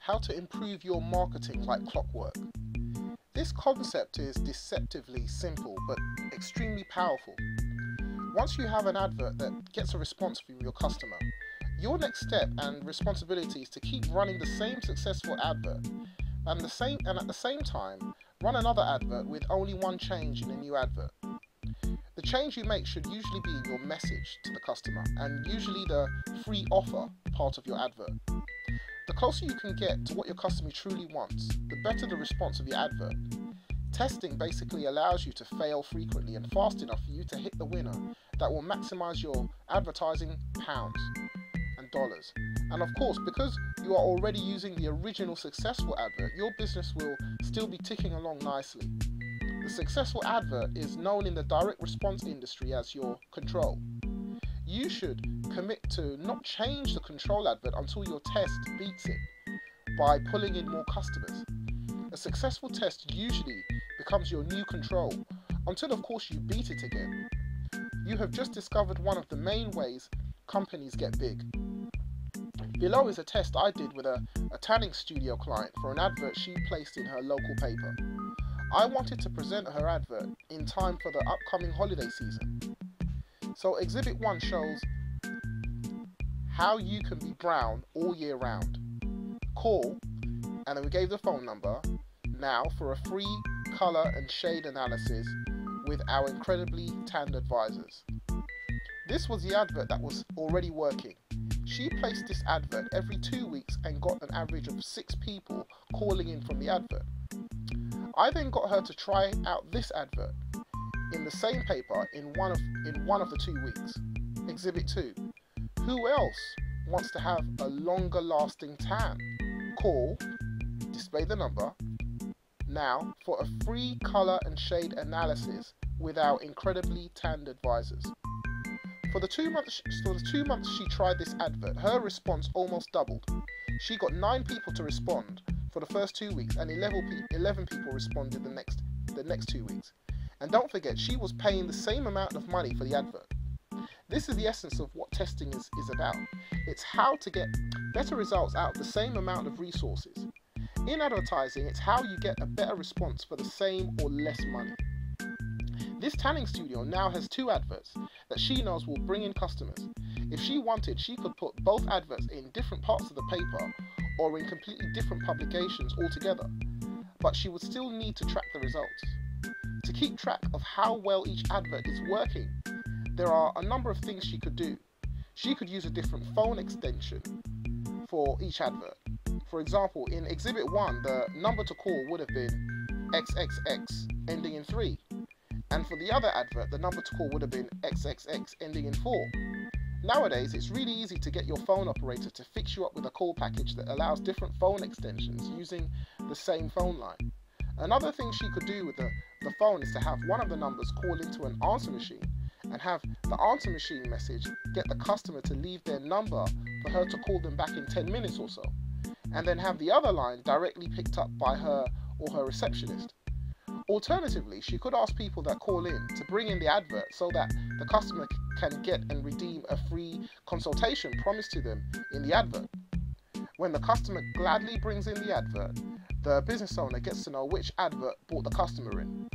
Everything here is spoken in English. how to improve your marketing like clockwork. This concept is deceptively simple but extremely powerful. Once you have an advert that gets a response from your customer, your next step and responsibility is to keep running the same successful advert and at the same time run another advert with only one change in a new advert. The change you make should usually be your message to the customer and usually the free offer part of your advert. The closer you can get to what your customer truly wants, the better the response of your advert. Testing basically allows you to fail frequently and fast enough for you to hit the winner that will maximize your advertising pounds and dollars. And of course, because you are already using the original successful advert, your business will still be ticking along nicely. The successful advert is known in the direct response industry as your control. You should commit to not change the control advert until your test beats it by pulling in more customers. A successful test usually becomes your new control until, of course, you beat it again. You have just discovered one of the main ways companies get big. Below is a test I did with a tanning studio client for an advert she placed in her local paper. I wanted to present her advert in time for the upcoming holiday season. So Exhibit 1 shows how you can be brown all year round. Call, and then we gave the phone number, now for a free color and shade analysis with our incredibly tanned advisors. This was the advert that was already working. She placed this advert every 2 weeks and got an average of 6 people calling in from the advert. I then got her to try out this advert in the same paper in one of the 2 weeks. Exhibit 2. Who else wants to have a longer lasting tan? Call, display the number, now for a free color and shade analysis with our incredibly tanned advisors. For the two months she tried this advert, her response almost doubled. She got 9 people to respond for the first 2 weeks and 11 people responded the next 2 weeks. And don't forget, she was paying the same amount of money for the advert. This is the essence of what testing is about. It's how to get better results out of the same amount of resources. In advertising, it's how you get a better response for the same or less money. This tanning studio now has 2 adverts that she knows will bring in customers. If she wanted, she could put both adverts in different parts of the paper or in completely different publications altogether, but she would still need to track the results. To keep track of how well each advert is working, there are a number of things she could do. She could use a different phone extension for each advert. For example, in Exhibit 1, the number to call would have been XXX ending in 3. And for the other advert, the number to call would have been XXX ending in 4. Nowadays, it's really easy to get your phone operator to fix you up with a call package that allows different phone extensions using the same phone line. Another thing she could do with the phone is to have one of the numbers call into an answer machine and have the answer machine message get the customer to leave their number for her to call them back in 10 minutes or so, and then have the other line directly picked up by her or her receptionist. Alternatively, she could ask people that call in to bring in the advert so that the customer can get and redeem a free consultation promised to them in the advert. When the customer gladly brings in the advert, the business owner gets to know which advert brought the customer in.